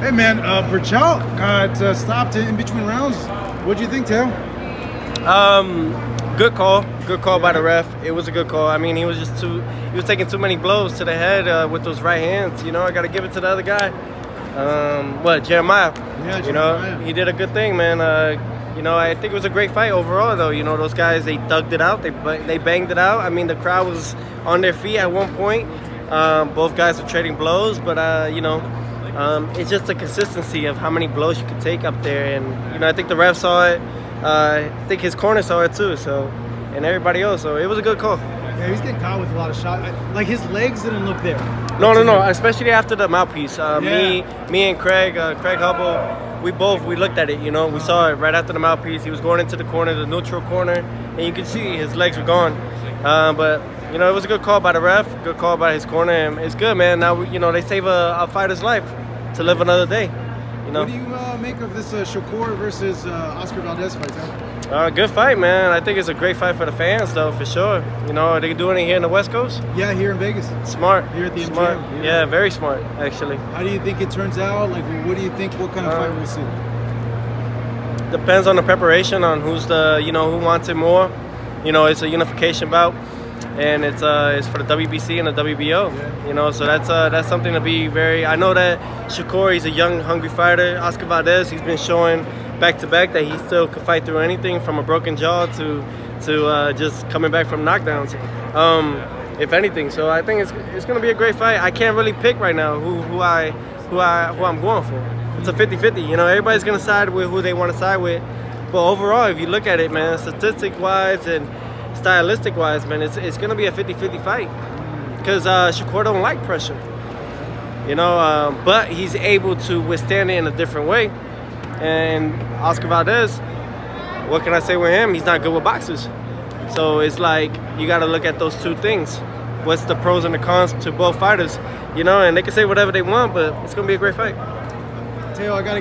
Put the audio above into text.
Hey man, Berchelt got stopped in between rounds. What do you think, Tail? Good call by the ref. It was a good call. I mean, he was just taking too many blows to the head with those right hands. You know, I got to give it to the other guy. Jeremiah? Yeah, Jeremiah. You know, he did a good thing, man. You know, I think it was a great fight overall, though. You know, those guys, they thugged it out. They banged it out. I mean, the crowd was on their feet at one point. Both guys were trading blows, but, you know, it's just the consistency of how many blows you could take up there. And, you know, I think the ref saw it. I think his corner saw it, too, so, and everybody else. So it was a good call. Yeah, he's getting caught with a lot of shots. Like, his legs didn't look there. No, no, no, especially after the mouthpiece. Me and Craig, Craig Hubbell, we looked at it, you know. We saw it right after the mouthpiece. He was going into the corner, the neutral corner, and you could see his legs were gone. But, you know, it was a good call by the ref, good call by his corner, and it's good, man. Now, you know, they save a fighter's life to live another day, you know. What do you make of this Shakur versus Oscar Valdez fight, huh? Good fight, man. I think it's a great fight for the fans, though, for sure. You know, are they doing it here in the West Coast? Yeah, here in Vegas. Smart. Here at the MGM. Yeah, very smart, actually. How do you think it turns out? Like, what do you think? What kind of fight we'll see? Depends on the preparation, on who's the, you know, who wants it more. You know, it's a unification bout, and it's for the WBC and the WBO. Yeah. You know, so that's something to be very. I know that Shakur, he's a young, hungry fighter. Oscar Valdez, he's been showing back-to-back that he still could fight through anything, from a broken jaw to just coming back from knockdowns, if anything. So I think it's going to be a great fight. I can't really pick right now who I'm going for. It's a 50-50. You know, everybody's going to side with who they want to side with. But overall, if you look at it, man, statistic-wise and stylistic-wise, man, it's going to be a 50-50 fight because Shakur don't like pressure, you know, but he's able to withstand it in a different way. And Oscar Valdez, what can I say with him? He's not good with boxers. So it's like you got to look at those two things. What's the pros and the cons to both fighters, you know, and they can say whatever they want, but it's going to be a great fight. Tail, I got to